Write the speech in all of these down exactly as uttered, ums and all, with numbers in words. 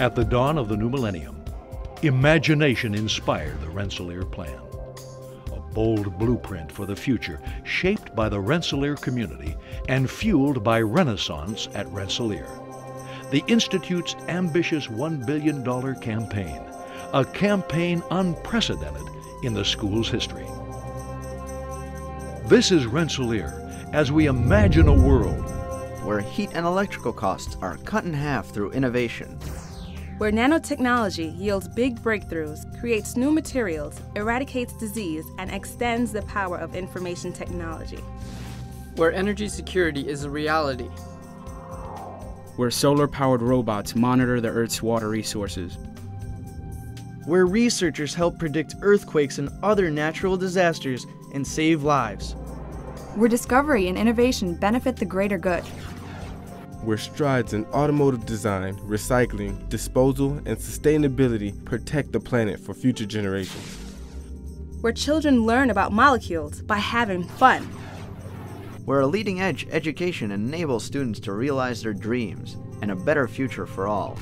At the dawn of the new millennium, imagination inspired the Rensselaer Plan, a bold blueprint for the future shaped by the Rensselaer community and fueled by Renaissance at Rensselaer, the Institute's ambitious one billion dollar campaign, a campaign unprecedented in the school's history. This is Rensselaer as we imagine a world where heat and electrical costs are cut in half through innovation, where nanotechnology yields big breakthroughs, creates new materials, eradicates disease, and extends the power of information technology, where energy security is a reality, where solar-powered robots monitor the Earth's water resources, where researchers help predict earthquakes and other natural disasters and save lives, where discovery and innovation benefit the greater good, where strides in automotive design, recycling, disposal, and sustainability protect the planet for future generations, where children learn about molecules by having fun, where a leading-edge education enables students to realize their dreams and a better future for all.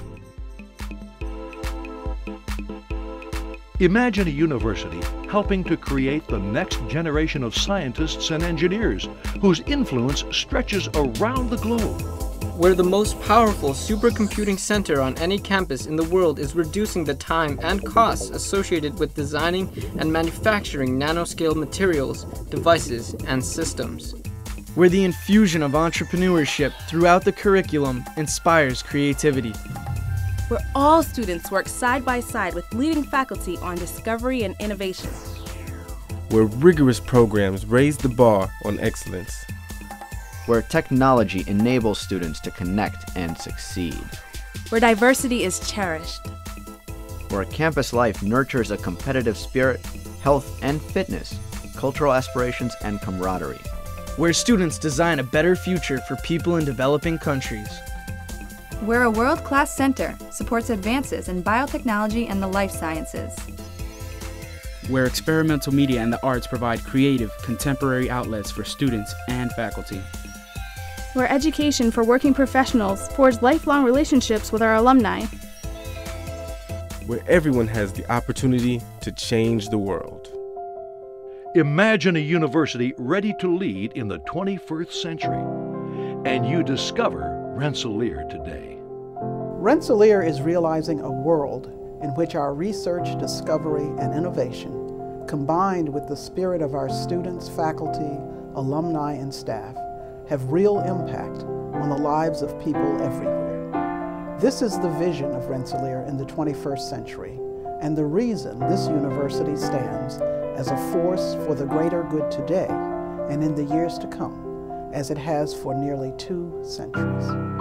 Imagine a university helping to create the next generation of scientists and engineers whose influence stretches around the globe, where the most powerful supercomputing center on any campus in the world is reducing the time and costs associated with designing and manufacturing nanoscale materials, devices, and systems, where the infusion of entrepreneurship throughout the curriculum inspires creativity, where all students work side by side with leading faculty on discovery and innovation, where rigorous programs raise the bar on excellence, where technology enables students to connect and succeed, where diversity is cherished, where campus life nurtures a competitive spirit, health and fitness, cultural aspirations and camaraderie, where students design a better future for people in developing countries, where a world-class center supports advances in biotechnology and the life sciences, where experimental media and the arts provide creative, contemporary outlets for students and faculty, where education for working professionals forges lifelong relationships with our alumni, where everyone has the opportunity to change the world. Imagine a university ready to lead in the twenty-first century, and you discover Rensselaer today. Rensselaer is realizing a world in which our research, discovery, and innovation, combined with the spirit of our students, faculty, alumni, and staff, have real impact on the lives of people everywhere. This is the vision of Rensselaer in the twenty-first century, and the reason this university stands as a force for the greater good today and in the years to come, as it has for nearly two centuries.